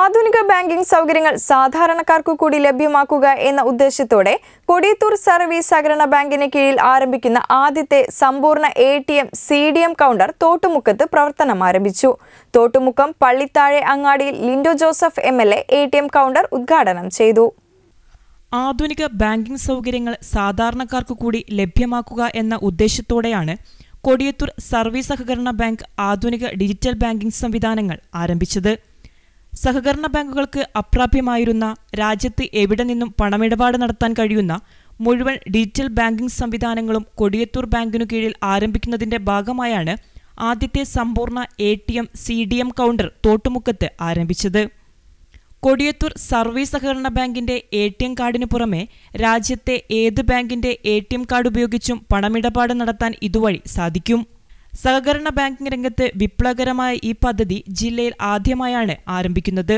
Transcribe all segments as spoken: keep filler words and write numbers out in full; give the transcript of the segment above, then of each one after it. ആധുനിക ബാങ്കിംഗ് സൗകര്യങ്ങൾ സാധാരണക്കാർക്ക് കൂടി ലഭ്യമാക്കുക എന്ന ഉദ്ദേശത്തോടെ കൊടിയത്തൂർ സർവീസ് സഹകരണ ബാങ്കിന് കീഴിൽ ആരംഭിക്കുന്ന ആദ്യത്തെ സമ്പൂർണ്ണ A T M C D M counter തോട്ടുമുക്കത്ത് പ്രവർത്തനം ആരംഭിച്ചു. തോട്ടുമുക്കം പള്ളിത്താഴെ അങ്ങാടിയിൽ Lindo Joseph M L A A T M counter ഉദ്ഘാടനം ചെയ്തു. ആധുനിക ബാങ്കിംഗ് സൗകര്യങ്ങൾ സാധാരണക്കാർക്ക് കൂടി ലഭ്യമാക്കുക എന്ന ഉദ്ദേശത്തോടെയാണ് കൊടിയത്തൂർ സർവീസ് സഹകരണ ബാങ്ക് ആധുനിക ഡിജിറ്റൽ ബാങ്കിംഗ് സംവിധാനങ്ങൾ ആരംഭിച്ചത്. സഹകരണ ബാങ്കുകൾക്ക് അപ്രാപ്യമായിരുന്ന, രാജ്യത്ത് എവിടെ നിന്നും പണമിടപാട് നടത്താൻ കഴിയുന്ന മുഴുവൻ ഡിജിറ്റൽ ബാങ്കിംഗ് സംവിധാനങ്ങളും കൊടിയത്തൂർ ബാങ്കിനു കീഴിൽ ആരംഭിക്കുന്നതിന്റെ ഭാഗമായാണ് ആദ്യത്തെ സമ്പൂർണ്ണ A T M C D M counter തോട്ടുമുക്കത്ത് ആരംഭിച്ചത്. കൊടിയത്തൂർ സർവീസ് സഹകരണ ബാങ്കിന്റെ എ ടി എം കാർഡിന് പുറമെ രാജ്യത്തെ ഏത് ബാങ്കിന്റെ എ ടി എം കാർഡ് ഉപയോഗിച്ചും പണമിടപാട് നടത്താൻ ഇതുവഴി സാധിക്കും. സഹകരണ ബാങ്കിംഗ് രംഗത്ത് വിപ്ലവകരമായ ഈ പദ്ധതി ജില്ലയിൽ ആദ്യമായാണ് ആരംഭിക്കുന്നത്.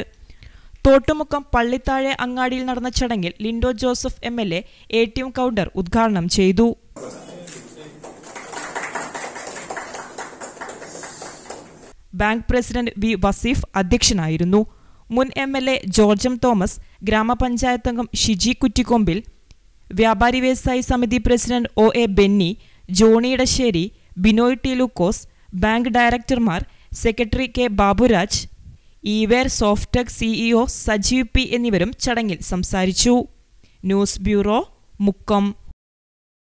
തോട്ടുമുക്കം പള്ളിത്താഴെ അങ്ങാടിയിൽ നടന്ന ചടങ്ങിൽ Lindo Joseph M L A A T M counter ഉദ്ഘാടനം ചെയ്തു. ബാങ്ക് പ്രസിഡന്റ് ബി വസീഫ് അധ്യക്ഷനായിരുന്നു. മുൻ M L A George Thomas, ഗ്രാമപഞ്ചായത്ത് അംഗം ഷിജി കുറ്റിക്കൊമ്പിൽ, വ്യാപാരി വ്യവസായി സമിതി president O A Benny, Johny Edassery, Binoy T Lukose, bank ഡയറക്ടർമാർ, secretary K Baburaj, ഈവെയർ Softtech CEO Sajeev P എന്നിവരും ചടങ്ങിൽ സംസാരിച്ചു. News bureau, Mukkam.